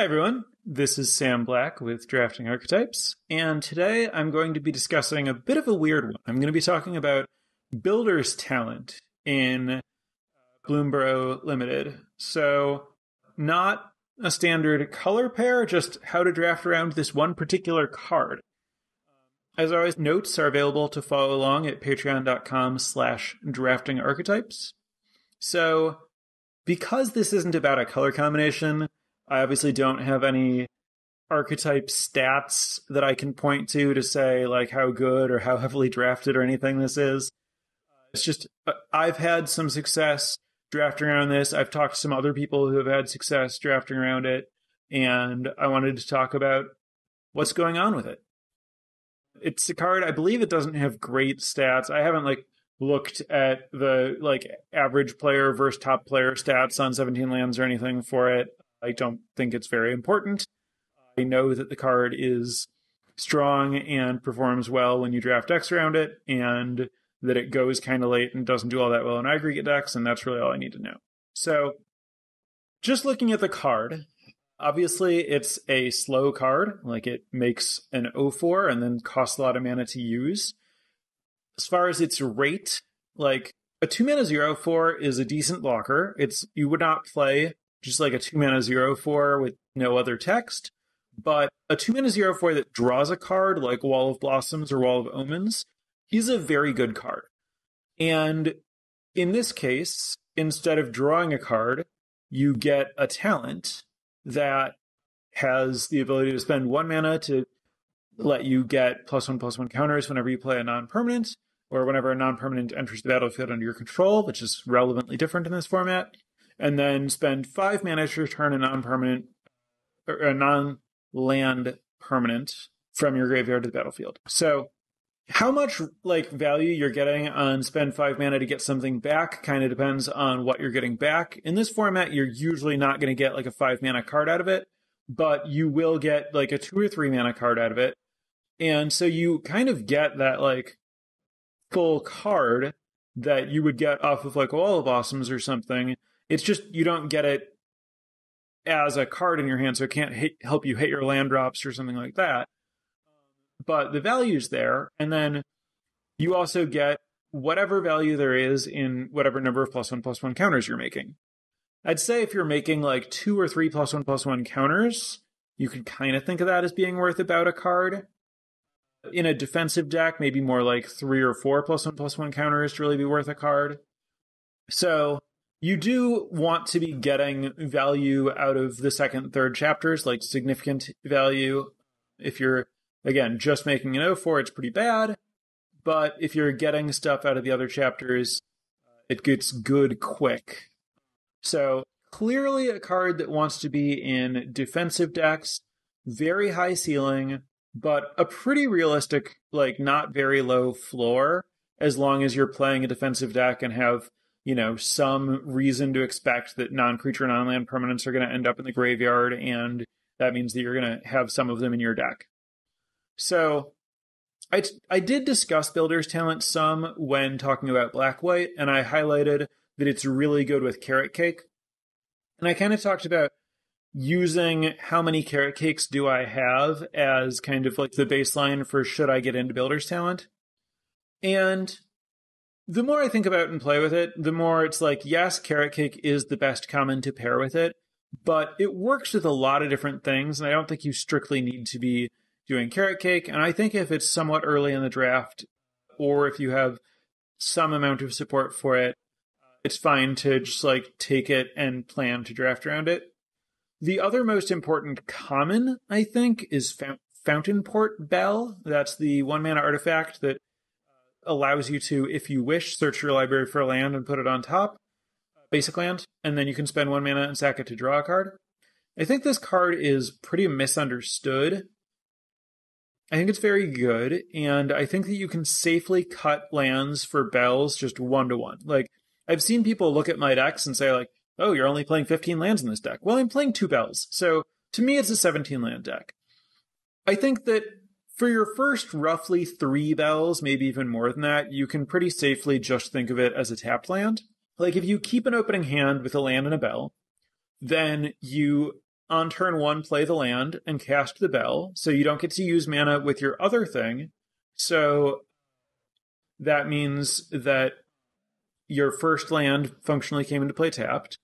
Hi everyone, this is Sam Black with Drafting Archetypes, and today I'm going to be discussing a bit of a weird one. I'm going to be talking about Builder's Talent in Bloomburrow Limited. So not a standard color pair, just how to draft around this one particular card. As always, notes are available to follow along at Patreon.com/DraftingArchetypes. So because this isn't about a color combination, I obviously don't have any archetype stats that I can point to say like how good or how heavily drafted or anything this is. It's just, I've had some success drafting around this. I've talked to some other people who have had success drafting around it, and I wanted to talk about what's going on with it. It's a card, I believe it doesn't have great stats. I haven't looked at the average player versus top player stats on 17 Lands or anything for it. I don't think it's very important. I know that the card is strong and performs well when you draft decks around it, and that it goes kind of late and doesn't do all that well in aggregate decks, and that's really all I need to know. So just looking at the card, obviously it's a slow card. It makes an 0/4 and then costs a lot of mana to use. As far as its rate, a 2-mana 0/4 is a decent blocker. You would not play just a 2-mana 0/4 with no other text. But a 2-mana 0/4 that draws a card like Wall of Blossoms or Wall of Omens is a very good card. And in this case, instead of drawing a card, you get a talent that has the ability to spend 1 mana to let you get +1/+1 counters whenever you play a non-permanent, or whenever a non-permanent enters the battlefield under your control, which is relevantly different in this format. And then spend 5 mana to return a non-permanent, or a non-land permanent from your graveyard to the battlefield. So how much value you're getting on spend 5 mana to get something back kind of depends on what you're getting back. In this format, you're usually not going to get a 5 mana card out of it, but you will get a 2 or 3 mana card out of it. And so you kind of get that full card that you would get off of a Wall of Blossoms or something. It's just you don't get it as a card in your hand, so it can't help you hit your land drops or something like that. But the value's there, and then you also get whatever value there is in whatever number of +1/+1 counters you're making. I'd say if you're making 2 or 3 +1/+1 counters, you could kind of think of that as being worth about a card. In a defensive deck, maybe more 3 or 4 +1/+1 counters to really be worth a card. So you do want to be getting value out of the second and third chapters, significant value. If you're, again, just making an 0/4, it's pretty bad. But if you're getting stuff out of the other chapters, it gets good quick. So clearly a card that wants to be in defensive decks, very high ceiling, but a pretty realistic, not very low floor, as long as you're playing a defensive deck and have some reason to expect that non-creature, non-land permanents are going to end up in the graveyard, and that means that you're going to have some of them in your deck. So I did discuss Builder's Talent some when talking about Black-White, and I highlighted that it's really good with Carrot Cake. And I kind of talked about using how many Carrot Cakes do I have as kind of the baseline for should I get into Builder's Talent. And the more I think about and play with it, the more it's yes, Carrot Cake is the best common to pair with it, but it works with a lot of different things, and I don't think you strictly need to be doing Carrot Cake. And I think if it's somewhat early in the draft, or if you have some amount of support for it, it's fine to just take it and plan to draft around it. The other most important common, I think, is Fountainport Bell. That's the 1-mana artifact that allows you to, if you wish, search your library for a land and put it on top, basic land, and then you can spend 1 mana and sack it to draw a card. I think this card is pretty misunderstood. I think it's very good, and I think that you can safely cut lands for bells just 1-to-1. I've seen people look at my decks and say, oh, you're only playing 15 lands in this deck. Well, I'm playing 2 bells, so to me it's a 17-land deck. I think that for your first roughly 3 bells, maybe even more than that, you can pretty safely just think of it as a tapped land. If you keep an opening hand with a land and a bell, then you on turn one, play the land and cast the bell. So you don't get to use mana with your other thing. So that means that your first land functionally came into play tapped.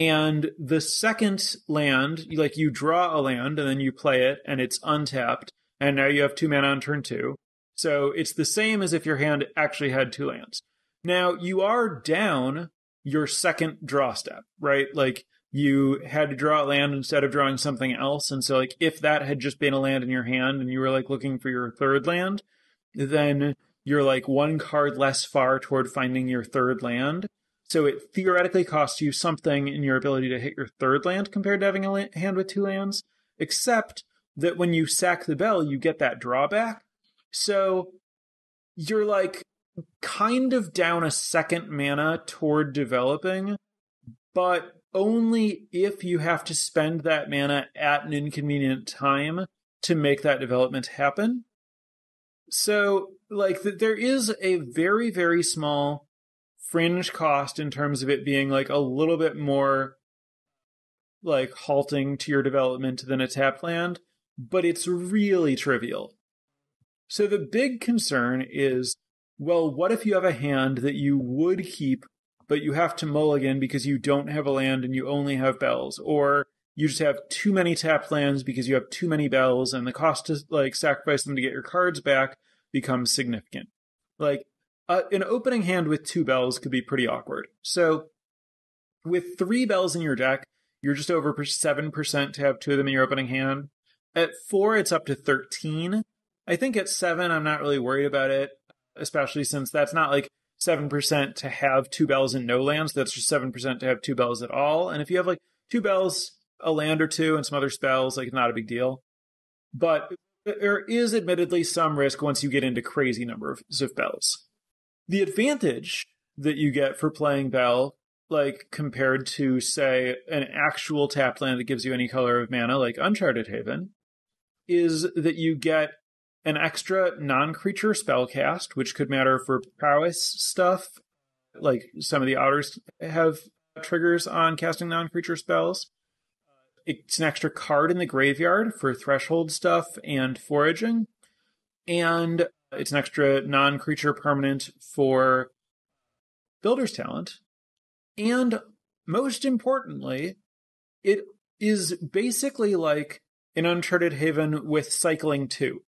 And the second land, like you draw a land and then you play it and it's untapped. And now you have two mana on turn two. So it's the same as if your hand actually had two lands. Now you are down your second draw step, right? Like you had to draw a land instead of drawing something else. And so like if that had just been a land in your hand and you were like looking for your third land, then you're like one card less far toward finding your third land. So it theoretically costs you something in your ability to hit your third land compared to having a hand with two lands, except that when you sack the bell, you get that drawback. So you're like kind of down a second mana toward developing, but only if you have to spend that mana at an inconvenient time to make that development happen. So like there is a very, very small fringe cost in terms of it being like a little bit more like halting to your development than a tap land, but it's really trivial. So the big concern is, well, what if you have a hand that you would keep, but you have to mulligan because you don't have a land and you only have bells, or you just have too many tapped lands because you have too many bells and the cost to like sacrifice them to get your cards back becomes significant. Like, an opening hand with two bells could be pretty awkward. So with three bells in your deck, you're just over 7% to have two of them in your opening hand. At 4, it's up to 13. I think at 7, I'm not really worried about it, especially since that's not like 7% to have two bells and no lands. That's just 7% to have two bells at all. And if you have like two bells, a land or two, and some other spells, like not a big deal. But there is admittedly some risk once you get into crazy numbers of bells. The advantage that you get for playing Bell, like compared to, say, an actual tapped land that gives you any color of mana, like Uncharted Haven, is that you get an extra non-creature spell cast, which could matter for prowess stuff. Like some of the otters have triggers on casting non-creature spells. It's an extra card in the graveyard for threshold stuff and foraging. And it's an extra non-creature permanent for Builder's Talent. And most importantly, it is basically like an Uncharted Haven with cycling 2.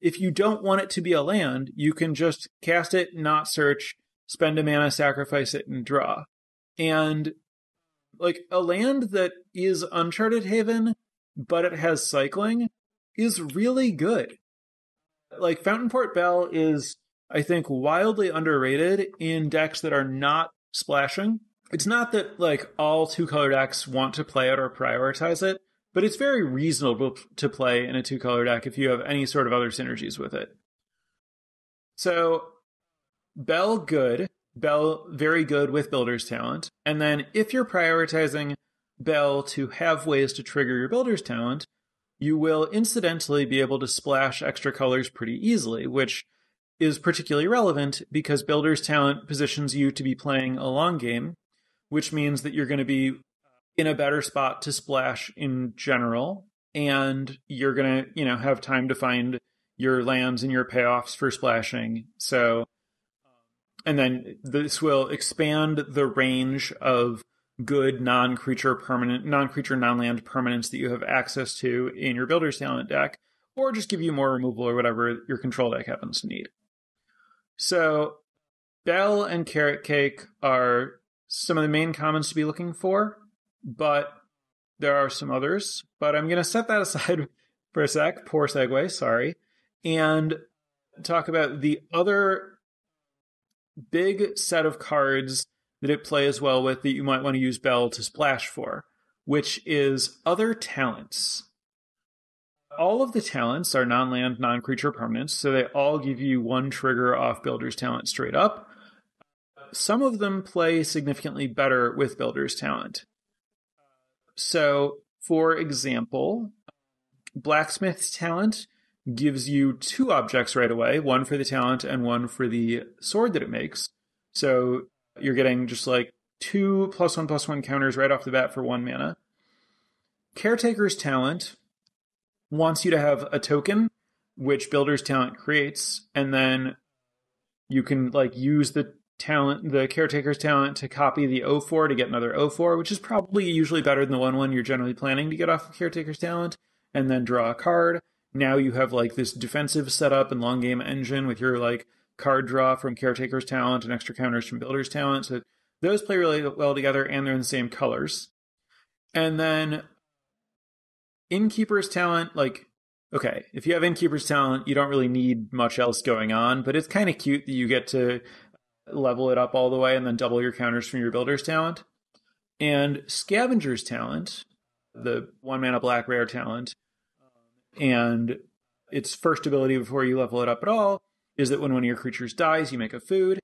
If you don't want it to be a land, you can just cast it, not search, spend a mana, sacrifice it, and draw. And like a land that is Uncharted Haven, but it has cycling, is really good. Like Fountainport Bell is, I think, wildly underrated in decks that are not splashing. It's not that like all two-color decks want to play it or prioritize it, but it's very reasonable to play in a two-color deck if you have any sort of other synergies with it. So Bell good, Bell very good with Builder's Talent. And then if you're prioritizing Bell to have ways to trigger your Builder's Talent, you will incidentally be able to splash extra colors pretty easily, which is particularly relevant because Builder's Talent positions you to be playing a long game, which means that you're going to be in a better spot to splash in general, and you're going to, have time to find your lands and your payoffs for splashing. So, and then this will expand the range of good non-creature, non-land permanents that you have access to in your Builder's Talent deck, or just give you more removal or whatever your control deck happens to need. So Bell and Carrot Cake are some of the main commons to be looking for, but there are some others. But I'm going to set that aside for a sec, poor segue, sorry, and talk about the other big set of cards that it plays well with that you might want to use Bell to splash for, which is other talents. All of the talents are non-land, non-creature permanents, so they all give you one trigger off Builder's Talent straight up. Some of them play significantly better with Builder's Talent. So, for example, Blacksmith's Talent gives you two objects right away, one for the talent and one for the sword that it makes. So you're getting just like two +1/+1 counters right off the bat for one mana. Caretaker's Talent wants you to have a token, which Builder's Talent creates, and then you can like use the talent, the Caretaker's Talent, to copy the 0/4 to get another 0/4, which is probably usually better than the 1/1 you're generally planning to get off of Caretaker's Talent, and then draw a card. Now you have like this defensive setup and long game engine with your like card draw from Caretaker's Talent and extra counters from Builder's Talent. So those play really well together, and they're in the same colors. And then Innkeeper's Talent, like, okay, if you have Innkeeper's Talent, you don't really need much else going on, but it's kind of cute that you get to level it up all the way and then double your counters from your Builder's Talent. And Scavenger's Talent, the one mana black rare talent, and its first ability before you level it up at all is that when one of your creatures dies, you make a food,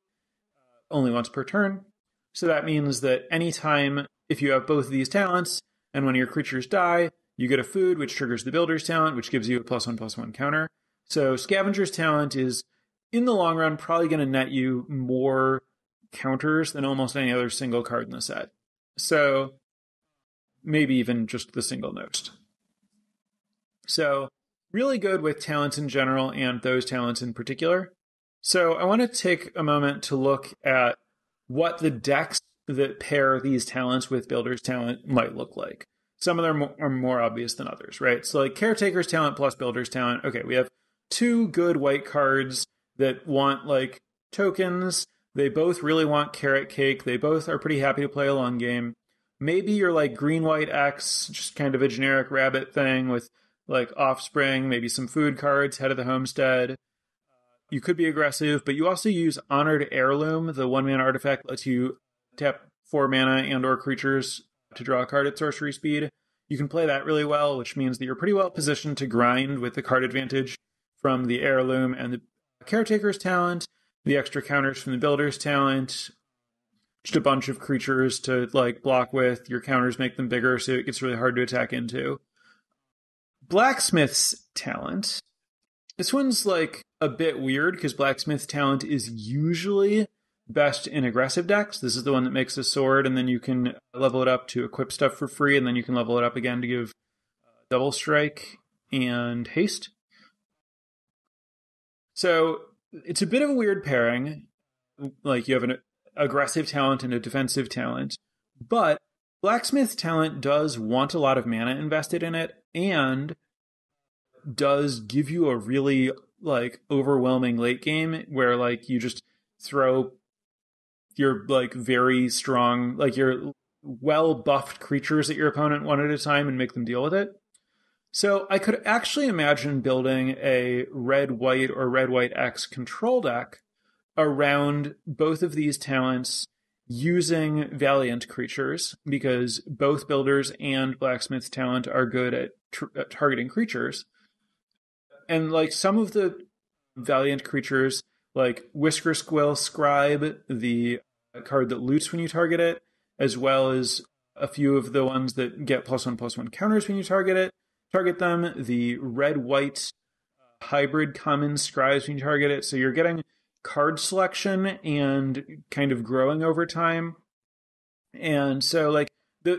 only once per turn. So that means that anytime, if you have both of these talents, and when your creatures die, you get a food, which triggers the Builder's Talent, which gives you a +1/+1 counter. So Scavenger's Talent is, in the long run, probably going to net you more counters than almost any other single card in the set. So maybe even just the single noticed. So really good with talents in general and those talents in particular. So I want to take a moment to look at what the decks that pair these talents with Builder's Talent might look like. Some of them are more obvious than others, right? So like Caretaker's Talent plus Builder's Talent. Okay, we have two good white cards that want like tokens. They both really want Carrot Cake. They both are pretty happy to play a long game. Maybe you're like green-white X, just kind of a generic rabbit thing with like Offspring, maybe some food cards, Head of the Homestead. You could be aggressive, but you also use Honored Heirloom. The one-mana artifact lets you tap 4 mana and or creatures to draw a card at sorcery speed. You can play that really well, which means that you're pretty well positioned to grind with the card advantage from the Heirloom and the Caretaker's Talent, the extra counters from the Builder's Talent, just a bunch of creatures to like block with. Your counters make them bigger, so it gets really hard to attack into. Blacksmith's Talent. This one's like a bit weird because Blacksmith's Talent is usually best in aggressive decks. This is the one that makes a sword, and then you can level it up to equip stuff for free, and then you can level it up again to give double strike and haste. So it's a bit of a weird pairing. Like you have an aggressive talent and a defensive talent, but Blacksmith's Talent does want a lot of mana invested in it and does give you a really like overwhelming late game where like you just throw your like very strong, like your well buffed creatures at your opponent one at a time and make them deal with it. So I could actually imagine building a red-white or red-white X control deck around both of these talents using Valiant creatures, because both Builders and Blacksmith's Talent are good at targeting creatures. And like some of the Valiant creatures, like Whiskersquill Scribe, the card that loots when you target it, as well as a few of the ones that get +1/+1 counters when you target them, the red-white hybrid common scribes when you target it. So you're getting card selection and kind of growing over time. And so like the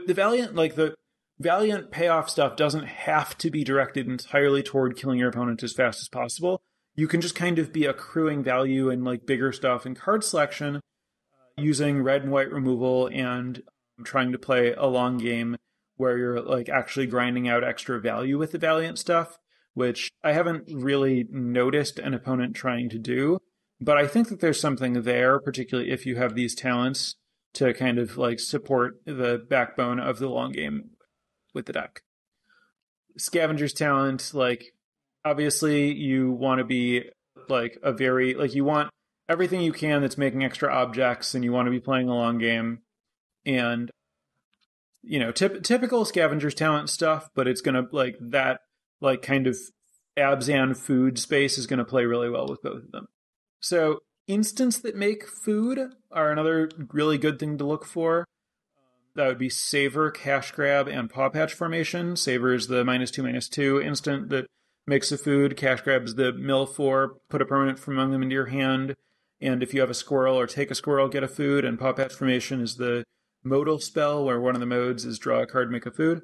Valiant payoff stuff doesn't have to be directed entirely toward killing your opponent as fast as possible. You can just kind of be accruing value and like bigger stuff and card selection using red and white removal and trying to play a long game where you're like actually grinding out extra value with the Valiant stuff, which I haven't really noticed an opponent trying to do. But I think that there's something there, particularly if you have these talents to kind of like support the backbone of the long game with the deck. Scavenger's Talent, like obviously you want to be like a very, like you want everything you can that's making extra objects, and you want to be playing a long game. And you know, typical Scavenger's Talent stuff, but it's going to like that, like kind of Abzan food space is going to play really well with both of them. So instants that make food are another really good thing to look for. That would be Savor, Cash Grab, and Paw Patch Formation. Savor is the -2/-2 instant that makes a food. Cash Grab is the mill 4, put a permanent from among them into your hand, and if you have a squirrel or take a squirrel, get a food. And Paw Patch Formation is the modal spell where one of the modes is draw a card, make a food.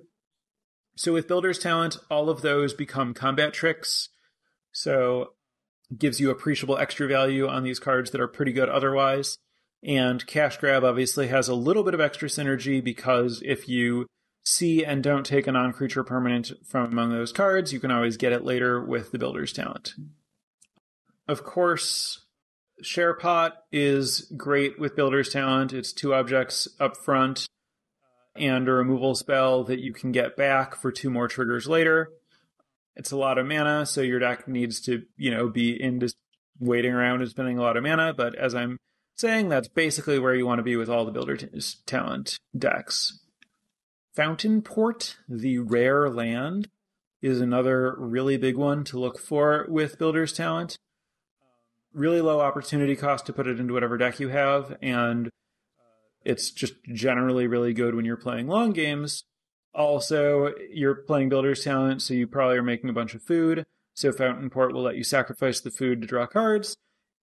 So with Builder's Talent, all of those become combat tricks. So gives you appreciable extra value on these cards that are pretty good otherwise. And Cash Grab obviously has a little bit of extra synergy, because if you see and don't take a non-creature permanent from among those cards, you can always get it later with the Builder's Talent. Of course, Share Pot is great with Builder's Talent. It's 2 objects up front and a removal spell that you can get back for 2 more triggers later. It's a lot of mana, so your deck needs to, be into waiting around and spending a lot of mana. But as I'm saying, that's basically where you want to be with all the Builder's Talent decks. Fountainport, the rare land, is another really big one to look for with Builder's Talent. Really low opportunity cost to put it into whatever deck you have, and it's just generally really good when you're playing long games. Also, you're playing Builder's Talent, so you probably are making a bunch of food. So Fountainport will let you sacrifice the food to draw cards.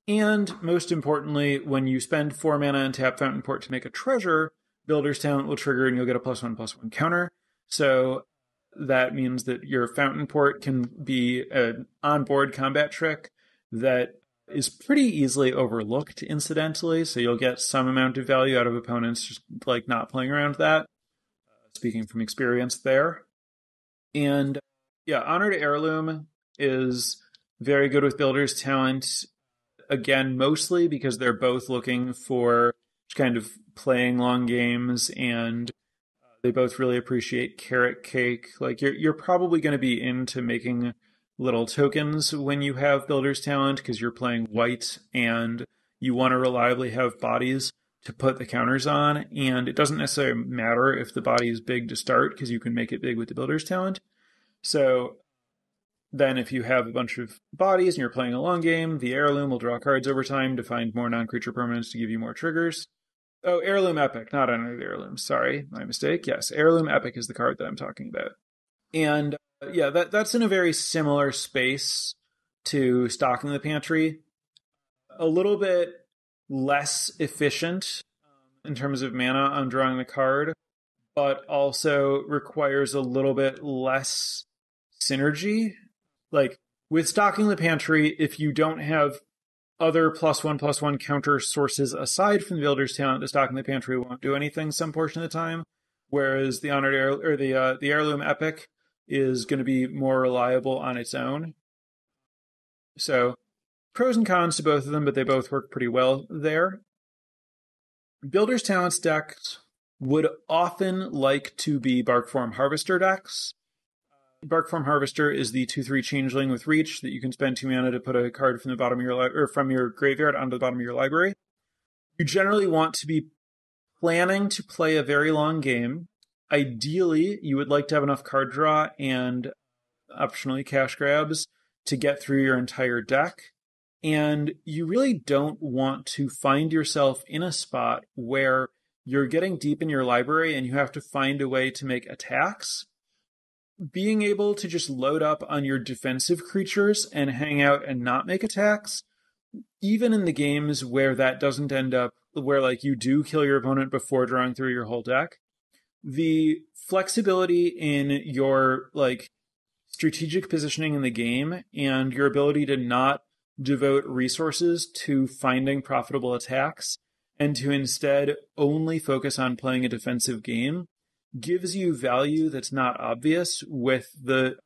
And most importantly, when you spend 4 mana and tap Fountainport to make a treasure, Builder's Talent will trigger and you'll get a +1/+1 counter. So that means that your Fountainport can be an onboard combat trick that is pretty easily overlooked, incidentally. So you'll get some amount of value out of opponents just like not playing around that. Speaking from experience there. And yeah, Honored Heirloom is very good with Builder's Talent. Again, mostly because they're both looking for kind of playing long games, and they both really appreciate Carrot Cake. Like you're probably going to be into making little tokens when you have Builder's Talent, because you're playing white and you want to reliably have bodies to put the counters on, and it doesn't necessarily matter if the body is big to start, because you can make it big with the Builder's Talent. So then if you have a bunch of bodies and you're playing a long game, the Heirloom will draw cards over time to find more non-creature permanents to give you more triggers. Oh, Heirloom Epic, not Honored Heirloom. Sorry, my mistake. Yes, Heirloom Epic is the card that I'm talking about. And yeah, that's in a very similar space to Stocking the Pantry. A little bit less efficient in terms of mana on drawing the card, but also requires a little bit less synergy. Like with Stocking the Pantry, if you don't have other +1/+1 counter sources aside from the Builder's Talent, the Stocking the Pantry won't do anything some portion of the time. Whereas the the Heirloom Epic is going to be more reliable on its own. So pros and cons to both of them, but they both work pretty well there. Builder's Talent decks would often like to be Barkform Harvester decks. Barkform Harvester is the 2/3 changeling with reach that you can spend 2 mana to put a card from the bottom of your graveyard onto the bottom of your library. You generally want to be planning to play a very long game. Ideally, you would like to have enough card draw and optionally cash grabs to get through your entire deck. And you really don't want to find yourself in a spot where you're getting deep in your library and you have to find a way to make attacks. Being able to just load up on your defensive creatures and hang out and not make attacks, even in the games where that doesn't end up, where like you do kill your opponent before drawing through your whole deck, the flexibility in your strategic positioning in the game and your ability to not devote resources to finding profitable attacks and to instead only focus on playing a defensive game gives you value that's not obvious with the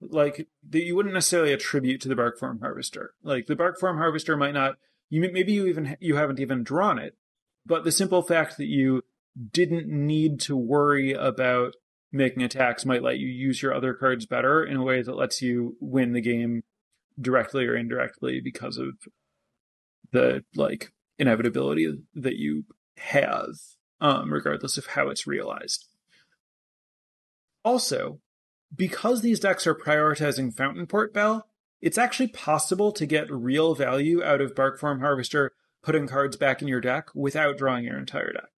that you wouldn't necessarily attribute to the Barkform Harvester. Like the Barkform Harvester might not, you haven't even drawn it, but the simple fact that you didn't need to worry about making attacks might let you use your other cards better in a way that lets you win the game directly or indirectly because of the inevitability that you have, regardless of how it's realized. Also, because these decks are prioritizing Fountainport Bell, it's actually possible to get real value out of Barkform Harvester putting cards back in your deck without drawing your entire deck,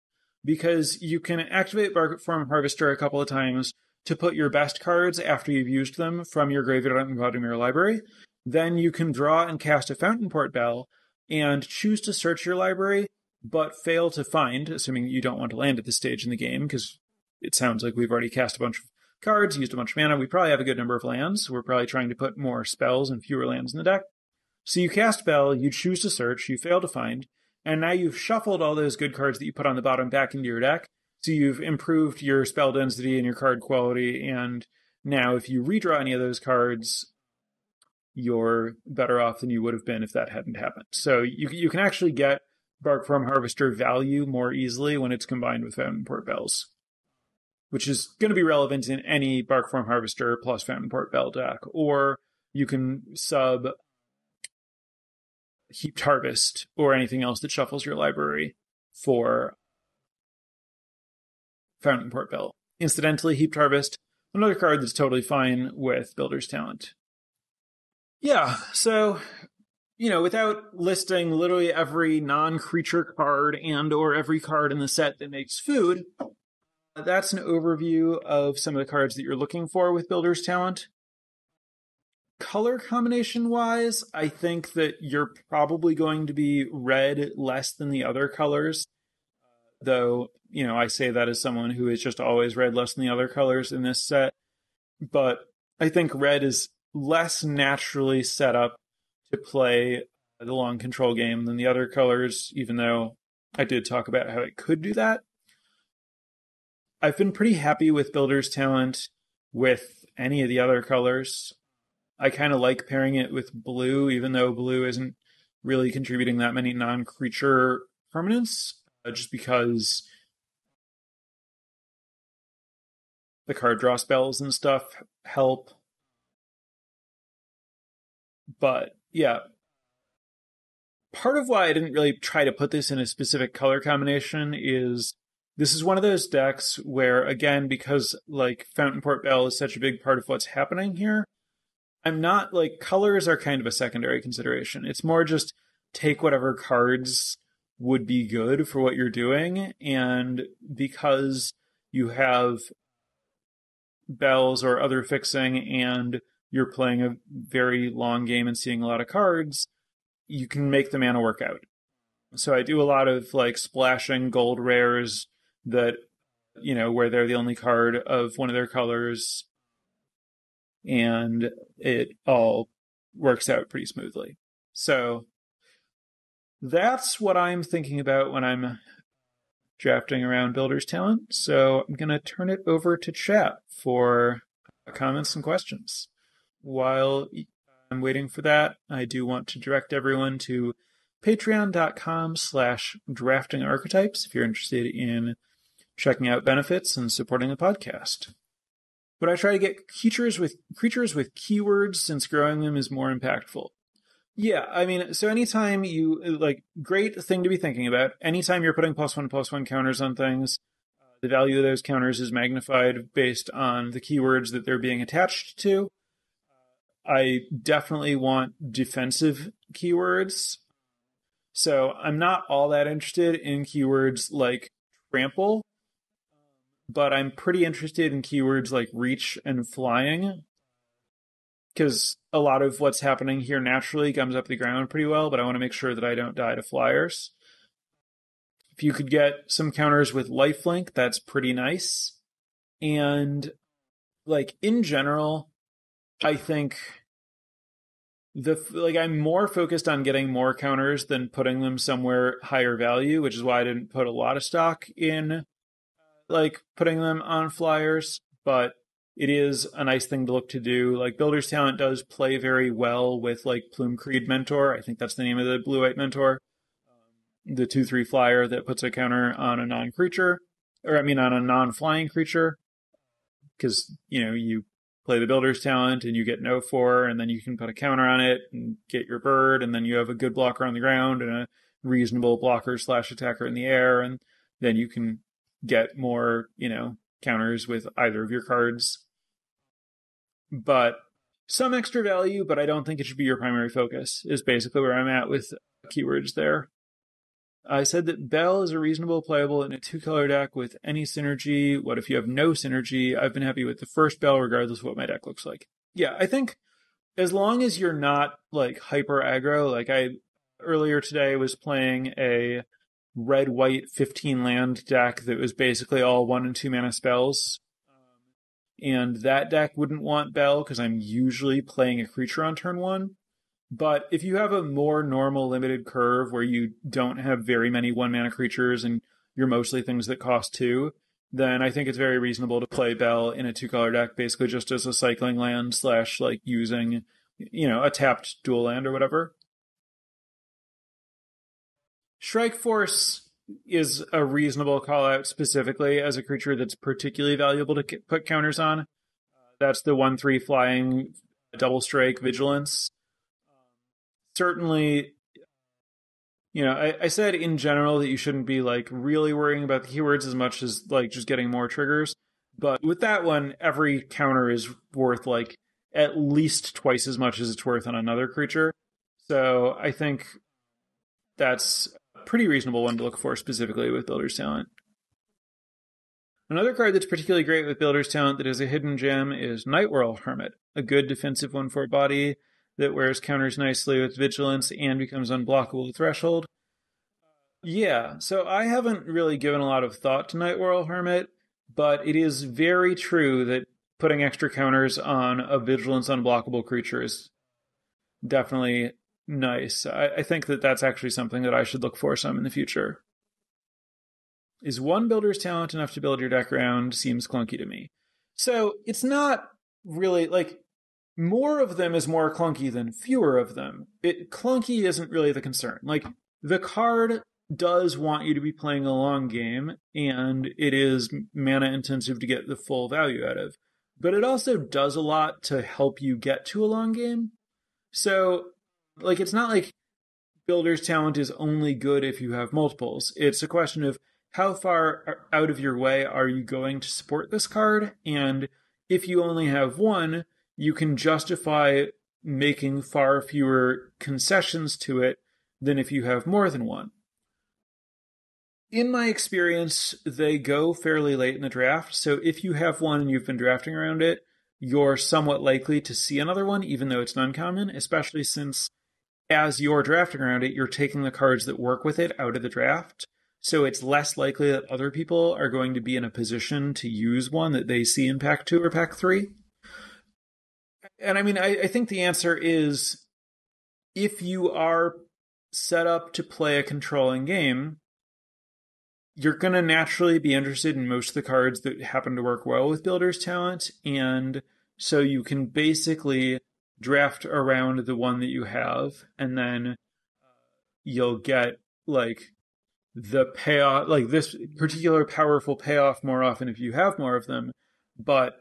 because you can activate Barkform Harvester a couple of times to put your best cards after you've used them from your graveyard and bottom of your library. Then you can draw and cast a Fountainport Bell and choose to search your library, but fail to find, assuming you don't want to land at this stage in the game, because it sounds like we've already cast a bunch of cards, used a bunch of mana. We probably have a good number of lands. We're probably trying to put more spells and fewer lands in the deck. So you cast Bell, you choose to search, you fail to find, and now you've shuffled all those good cards that you put on the bottom back into your deck. So you've improved your spell density and your card quality, and now if you redraw any of those cards, you're better off than you would have been if that hadn't happened. So you can actually get Barkform Harvester value more easily when it's combined with Fountainport Bells, which is going to be relevant in any Barkform Harvester plus Fountainport Bell deck. Or you can sub Heaped Harvest or anything else that shuffles your library for Fountainport Bell. Incidentally, Heaped Harvest, another card that's totally fine with Builder's Talent. Yeah, so, you know, without listing literally every non-creature card and or every card in the set that makes food, that's an overview of some of the cards that you're looking for with Builder's Talent. Color combination-wise, I think that you're probably going to be red less than the other colors. Though, you know, I say that as someone who is just always red less than the other colors in this set. But I think red is less naturally set up to play the long control game than the other colors, even though I did talk about how it could do that. I've been pretty happy with Builder's Talent with any of the other colors. I kind of like pairing it with blue, even though blue isn't really contributing that many non-creature permanents, just because the card draw spells and stuff help. But yeah, part of why I didn't really try to put this in a specific color combination is this is one of those decks where, again, because like Fountainport Bell is such a big part of what's happening here, I'm not like, colors are kind of a secondary consideration. It's more just take whatever cards would be good for what you're doing. And because you have bells or other fixing and you're playing a very long game and seeing a lot of cards, you can make the mana work out. So I do a lot of like splashing gold rares that, you know, where they're the only card of one of their colors, and it all works out pretty smoothly. So that's what I'm thinking about when I'm drafting around Builder's Talent. So I'm going to turn it over to chat for comments and questions. While I'm waiting for that, I do want to direct everyone to Patreon.com/DraftingArchetypes if you're interested in checking out benefits and supporting the podcast. Would I try to get creatures with keywords since growing them is more impactful? Yeah, I mean, so anytime you, like, great thing to be thinking about. Anytime you're putting +1/+1 counters on things, the value of those counters is magnified based on the keywords that they're being attached to. I definitely want defensive keywords. So I'm not all that interested in keywords like trample, but I'm pretty interested in keywords like reach and flying, because a lot of what's happening here naturally comes up the ground pretty well, but I want to make sure that I don't die to flyers. If you could get some counters with lifelink, that's pretty nice. And like in general, I think I'm more focused on getting more counters than putting them somewhere higher value, which is why I didn't put a lot of stock in like putting them on flyers, but it is a nice thing to look to do. Like Builder's Talent does play very well with like Plume Creed Mentor. I think that's the name of the blue-white mentor. The 2/3 flyer that puts a counter on a non-creature, or I mean on a non-flying creature, because, you know, you play the Builder's Talent and you get no 4, and then you can put a counter on it and get your bird, and then you have a good blocker on the ground and a reasonable blocker/attacker in the air, and then you can get more, you know, counters with either of your cards. But some extra value, but I don't think it should be your primary focus, is basically where I'm at with keywords there. I said that Bell is a reasonable playable in a 2-color deck with any synergy. What if you have no synergy? I've been happy with the first Bell regardless of what my deck looks like. Yeah, I think as long as you're not like hyper aggro, like I earlier today was playing a red-white 15 land deck that was basically all 1- and 2-mana spells. And that deck wouldn't want Bell because I'm usually playing a creature on turn one. But if you have a more normal limited curve where you don't have very many one-mana creatures and you're mostly things that cost two, then I think it's very reasonable to play Bell in a two-color deck basically just as a cycling land slash like using, you know, a tapped dual land or whatever. Strike Force is a reasonable call-out specifically as a creature that's particularly valuable to put counters on. That's the 1/3 flying double strike vigilance. Certainly, you know, I said in general that you shouldn't be like really worrying about the keywords as much as like just getting more triggers. But with that one, every counter is worth like at least twice as much as it's worth on another creature. So I think that's a pretty reasonable one to look for specifically with Builder's Talent. Another card that's particularly great with Builder's Talent that is a hidden gem is Night Whirl Hermit, a good defensive 1/4 body that wears counters nicely with vigilance and becomes unblockable with threshold. Yeah, so I haven't really given a lot of thought to Night Whirl Hermit, but it is very true that putting extra counters on a vigilance unblockable creature is definitely nice. I think that that's actually something that I should look for some in the future. Is one Builder's Talent enough to build your deck around? Seems clunky to me. So it's not really like... more of them is more clunky than fewer of them. Clunky isn't really the concern. Like, the card does want you to be playing a long game, and it is mana-intensive to get the full value out of. But it also does a lot to help you get to a long game. So, like, it's not like Builder's Talent is only good if you have multiples. It's a question of how far out of your way are you going to support this card, and if you only have one... you can justify making far fewer concessions to it than if you have more than one. In my experience, they go fairly late in the draft, so if you have one and you've been drafting around it, you're somewhat likely to see another one, even though it's an uncommon, especially since as you're drafting around it, you're taking the cards that work with it out of the draft, so it's less likely that other people are going to be in a position to use one that they see in Pack 2 or Pack 3. And I mean, I think the answer is if you are set up to play a controlling game, you're going to naturally be interested in most of the cards that happen to work well with Builder's Talent. And so you can basically draft around the one that you have, and then you'll get like the payoff, like this particular powerful payoff more often if you have more of them. But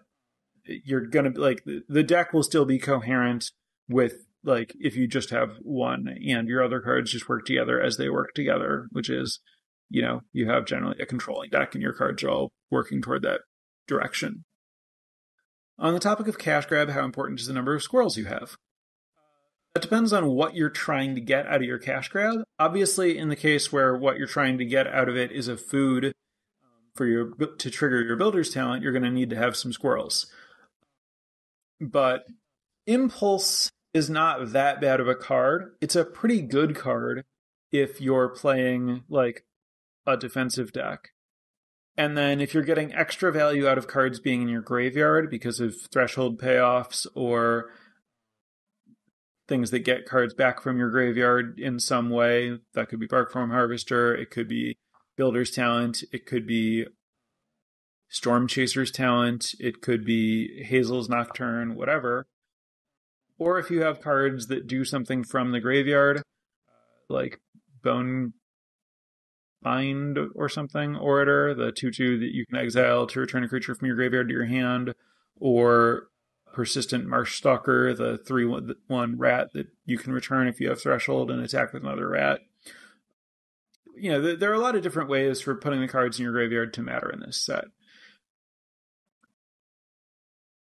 you're going to be like, the deck will still be coherent with like, if you just have one and your other cards just work together as they work together, which is, you know, you have generally a controlling deck and your cards are all working toward that direction. On the topic of cash grab, how important is the number of squirrels you have? That depends on what you're trying to get out of your cash grab. Obviously, in the case where what you're trying to get out of it is a food for your, to trigger your Builder's Talent, you're going to need to have some squirrels. But Impulse is not that bad of a card. It's a pretty good card if you're playing, like, a defensive deck. And then if you're getting extra value out of cards being in your graveyard because of threshold payoffs or things that get cards back from your graveyard in some way, that could be Barkform Harvester, it could be Builder's Talent, it could be Storm Chaser's Talent, it could be Hazel's Nocturne, whatever. Or if you have cards that do something from the graveyard, like Bone Bind or something, Orator, the 2/2 that you can exile to return a creature from your graveyard to your hand, or Persistent Marsh Stalker, the 3/1 rat that you can return if you have threshold and attack with another rat. You know, there are a lot of different ways for putting the cards in your graveyard to matter in this set.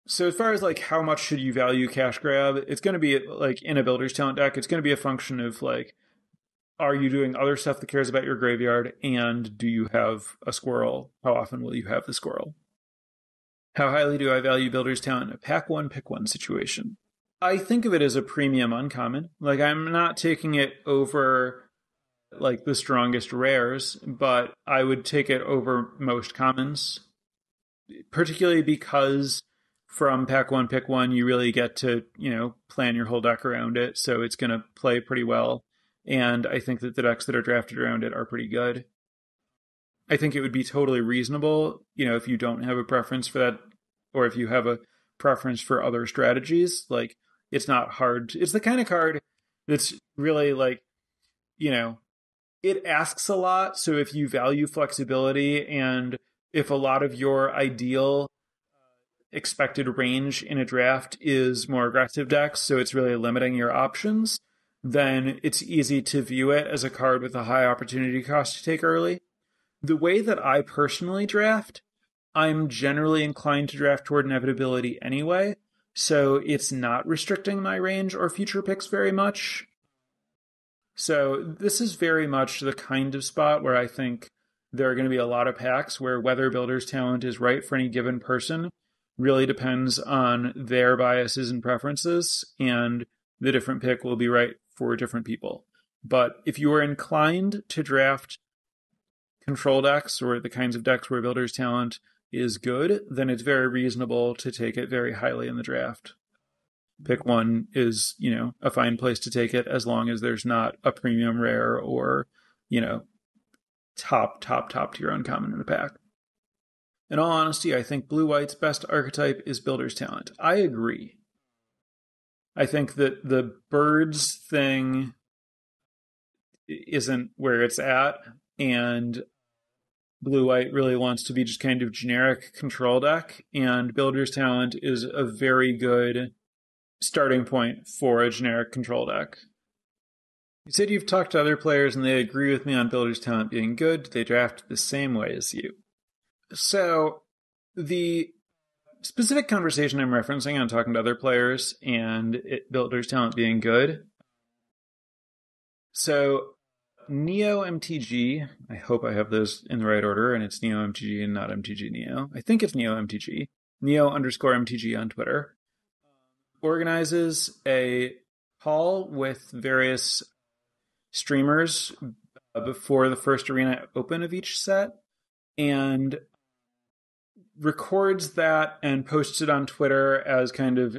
So as far as like how much should you value cash grab, it's going to be like in a Builder's Talent deck, it's going to be a function of like, are you doing other stuff that cares about your graveyard, and do you have a squirrel? How often will you have the squirrel? How highly do I value Builder's Talent in a pack one, pick one situation? I think of it as a premium uncommon. Like, I'm not taking it over like the strongest rares, but I would take it over most commons, particularly because from pack one, pick one, you really get to, you know, plan your whole deck around it. So it's going to play pretty well. And I think that the decks that are drafted around it are pretty good. I think it would be totally reasonable, you know, if you don't have a preference for that, or if you have a preference for other strategies, like, it's not hard. It's the kind of card that's really like, you know, it asks a lot. So if you value flexibility, and if a lot of your ideal expected range in a draft is more aggressive decks, so it's really limiting your options, then it's easy to view it as a card with a high opportunity cost to take early. The way that I personally draft, I'm generally inclined to draft toward inevitability anyway, so it's not restricting my range or future picks very much. So this is very much the kind of spot where I think there are going to be a lot of packs where whether Builder's Talent is right for any given person really depends on their biases and preferences, and the different pick will be right for different people. But if you are inclined to draft control decks, or the kinds of decks where Builder's Talent is good, then it's very reasonable to take it very highly in the draft. Pick one is, you know, a fine place to take it, as long as there's not a premium rare or, you know, top tier uncommon in the pack. In all honesty, I think Blue-White's best archetype is Builder's Talent. I agree. I think that the birds thing isn't where it's at, and Blue-White really wants to be just kind of generic control deck, and Builder's Talent is a very good starting point for a generic control deck. You said you've talked to other players and they agree with me on Builder's Talent being good. They draft the same way as you. So the specific conversation I'm referencing on talking to other players and Builder's Talent being good. So Neo MTG, I hope I have those in the right order, and it's Neo MTG and not MTG Neo. I think it's Neo MTG. Neo_MTG on Twitter. Organizes a call with various streamers before the first arena open of each set, and records that and posts it on Twitter as kind of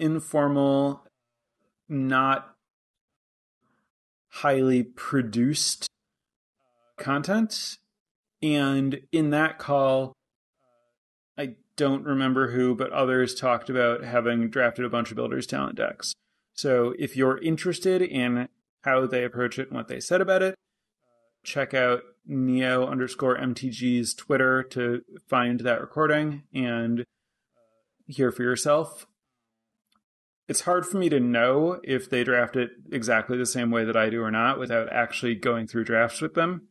informal, not highly produced content. And in that call, I don't remember who, but others talked about having drafted a bunch of Builder's Talent decks. So if you're interested in how they approach it and what they said about it, check out Neo_MTG's Twitter to find that recording and hear for yourself. It's hard for me to know if they draft it exactly the same way that I do or not without actually going through drafts with them.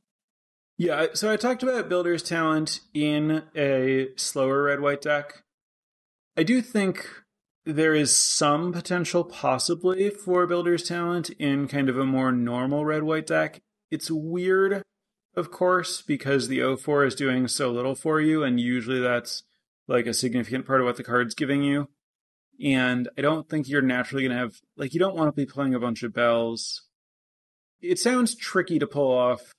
Yeah, so I talked about Builder's Talent in a slower red-white deck. I do think there is some potential possibly for Builder's Talent in kind of a more normal red-white deck. It's weird, of course, because the 0/4 is doing so little for you, and usually that's like a significant part of what the card's giving you. And I don't think you're naturally going to have, like, you don't want to be playing a bunch of bells. It sounds tricky to pull off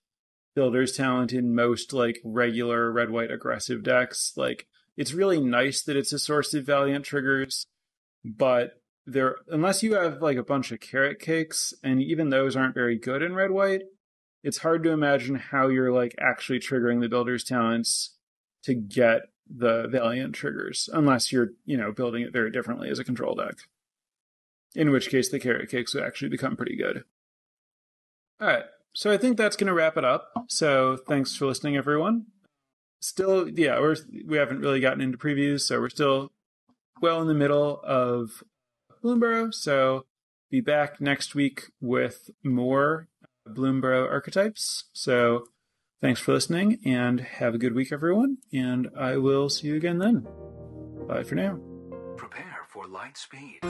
Builder's Talent in most, like, regular red-white aggressive decks. Like, it's really nice that it's a source of Valiant triggers, but there, unless you have, like, a bunch of Carrot Cakes, and even those aren't very good in red-white, it's hard to imagine how you're, like, actually triggering the Builder's Talents to get the Valiant triggers, unless you're, you know, building it very differently as a control deck. In which case, the Carrot Cakes would actually become pretty good. All right, so I think that's going to wrap it up. So thanks for listening, everyone. Still, yeah, we haven't really gotten into previews, so we're still well in the middle of Bloomburrow. So be back next week with more Bloomburrow archetypes. So thanks for listening, and have a good week, everyone, and I will see you again then. Bye for now. Prepare for light speed.